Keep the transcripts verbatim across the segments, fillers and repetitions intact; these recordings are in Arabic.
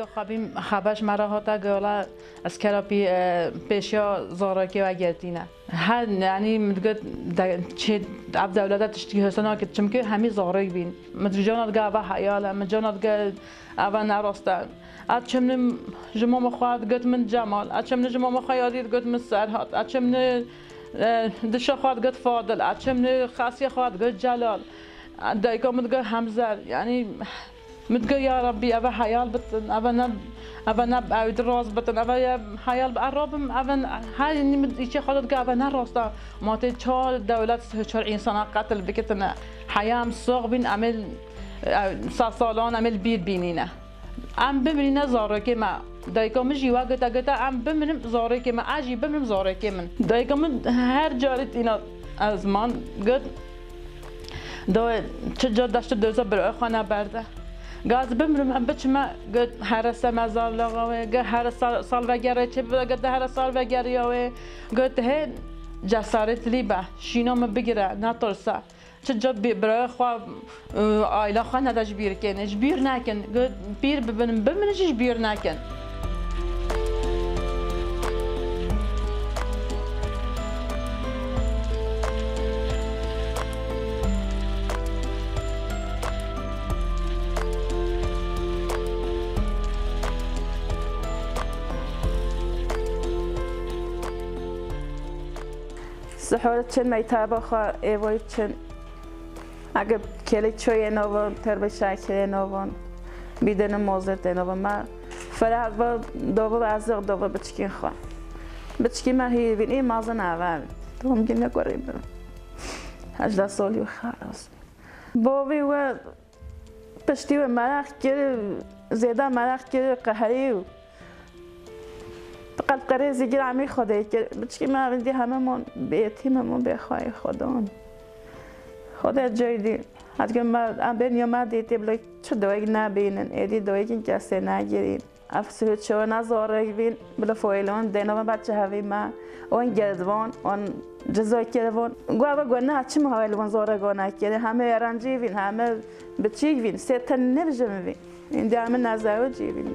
که خوابیم خبرش مرا هاتا گولا از کلابی پیشیا زاراکی و گردینه. هر یعنی مدت چه عبد اولادت تشتی هستن که چون که همی زارای بین مترجانات گا و حیاله مترجانات گا اون عراستن. آتشم نم جمع مخواد گفت من جمال. آتشم نم جمع مخوادی گفت من سرهات. آتشم نم دش خواد گفت فاضل. آتشم نم خاصی خواد گفت جلال. دایکم مترجان حمزه. یعنی متقول يا ربي أبا حيال بتن أبا نب أبا نب أود الراس بتن أبا حيال بقربهم أبا هاي إني مت إيش خالد قا أبا نراس تا ما تتشار دولات تتشار إنسان قتل بكتنا حيام صغ بين عمل صالون عمل بير بينينا عم بمرينا زارك ما دايكم مجي وقتا قتا عم بمرم زارك ما عجي بمرم زارك من دايكم هر جارت إنا أزمان قد دا تجار دشت دوزة برا خانة برده قاز بمرم عم بتشما قد هرسة ما زال لغوي قد هرسة صلبة جري تبى قد هرسة صلبة جريوي قد هي جسارت ليبه شينو ما بقرأ ناترسا تجرب برا خوا عائلة خان هذا جبير كان جبير ناكن قد بير ببن بمنش جبير ناكن سحورت چند میتابا خواه ایوایی چند اگه کلی چوی اینوان تربه شکل اینوان بیدنم موزرد اینوان من فراد با دوبار از اق دوبار بچکین خواه بچکین من هیروین این مازن اوان دوم گیر نگوری برم هجده سالی و خلاص باوی و پشتی و مرخ گیر زیده مرخ گیر قهری و قلب قرية زيجر عمي خداي كر بتشكي ما عندي هممون بيتي هممون بخواي خداون خدا جيدي هتقول ما عم بين يوم ما ديتي بلا شو دواي نبينن ادي دواي كنكسر نجرين افسرت شو نزارك بين بلا فايلون دينا ما بتشي هاي ما اون جدوان اون جزاي كروان قابا قلنا هتشي ما هاي الونزارة قلنا كده هم يرانجي بين هم بتشي بين ستن نرجم بين عندي عمل نزاوجي بين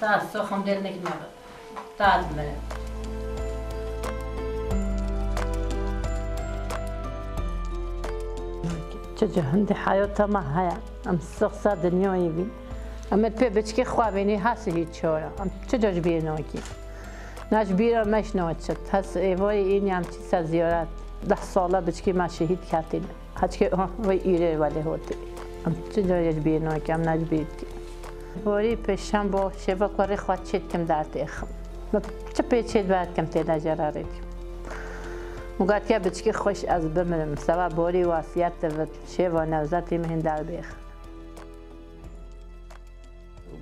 تا سخم دل نکمه تاد من چه هندی حیات ما هیا ام سخت دنیایی بی ام ات پی بچکی خوابی نی هست هیچ چرا ام چه جاش بیر نکی نج بیرم مش نوشت هست ایوای اینیم چیز زیارت ده ساله بچکی ما شهید کردیم هدش که وی ایره ولی هوتی ام چه جاش بیر نکی ام نج بیر ولی پشم با شیوه کاری خواهد شد کم دارد اخم. چه پیچید باید کم تعداد جرایت. مگات که بچکی خوش از بمرم سبب باری واسیت و شیوه نوزاتی مهند دارد اخم.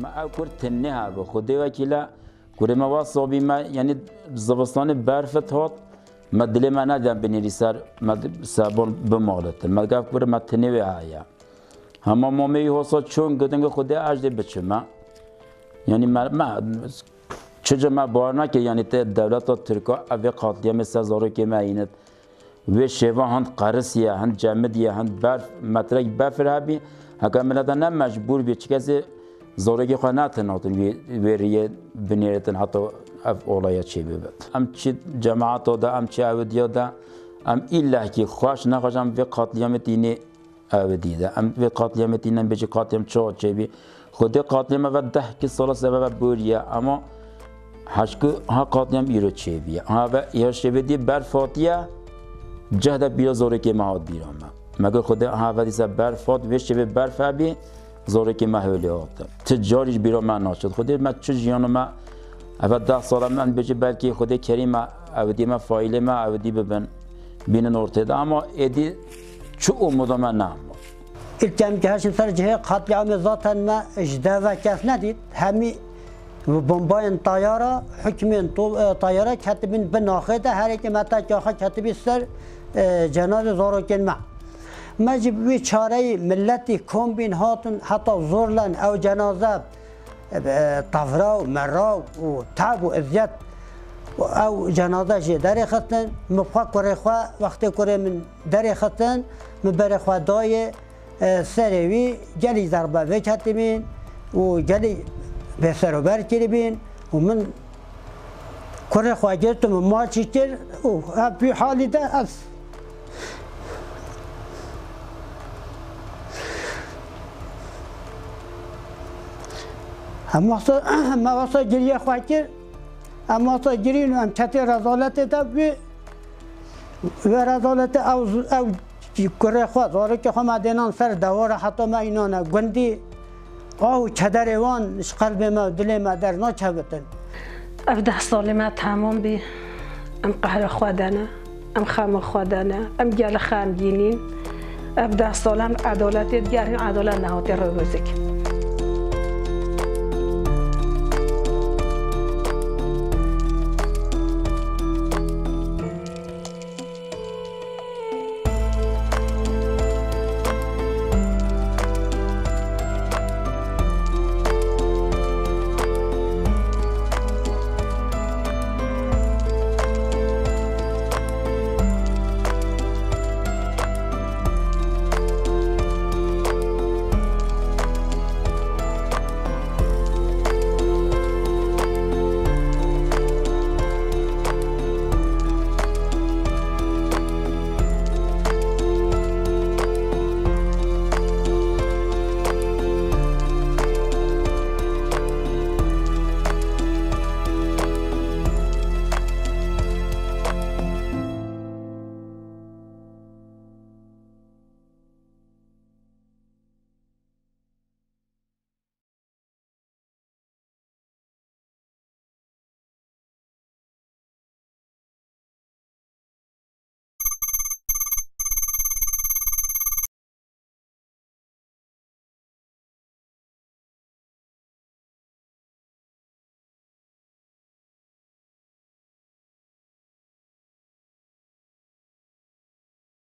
ما اکورت نه با خودی و کلا کره ما واسطی ما یعنی زبستان برفت هات مدل ما ندم بینی سر مد سبون بمالت مگات کره مت نه وعیا. همه مامی هست چون گفتن خدا اجده بچم یعنی ما چجور ما باور که یعنی ت دولت ترکا اوی قاتلی مثل زارو که ما ایند و شیوه هند قرصیه هند جمدیه هند برف مترک برف را بی هک ملت نه مجبور بی چکسی زارو که خانات ناتن ویریه بنیرتن حتی اف اولای چی بود. ام چی جماعت دا ام چی اودیا دا ام ایله که خواش نخواهم و قاتلیام دینی آبدیده. ام به قاتلیم تینم بیچ قاتلیم چه چه بی خود قاتلیم و ده کی سال سبب بوریا اما هشکو ها قاتلیم ایرو چه بی ها و یه شبیه بر فاتیا جهت بیازوره که مهاد بیرون مگر خود هوا دیزه برفاد ویشه به برف بی زوره که محولی آتا تجاریش بیرا من ناشد خودی من چه جیانو من اول ده ساله من بجه بلکه خود کریم اودی من فایل من اودی ببین بینن ارتده اما ایدی چه امودا من نه الكم كهش سرجه قطع عام ذاتنا ما اجداء كاف نديت همي بمباين طياره حكمين طياره كاتبين بناخده هركي متى كاخه كاتب السر جناز زورو كلمه ما جب ويشاري ملتي كومبين هاتن حتى زورلن او جنازه طفرا ومرا وتعب وازيات او جنازه جي دري ختن مفكر اخوا وقت كره من دري ختن مبره خداي سروی جلی ضربه وجهت بین و جلی به سر و بر کردیم و من کره خواجتم مارچی کرد و هفی حالی ده از هم واسه هم واسه جلی خواجر هم واسه جلی نم کتی رضالت ده و رضالت او کره خود زاره که هم دینان سر دواره حتی ما اینانه گندی آو چدروان قلب ما دل ما در ناچه بتن اف ده سال ما تمام بی ام قهر خودانه ام خام خودانه ام گل خان گینین اف ده سالم عدالت دیگر عدالت نهاتی رو بزک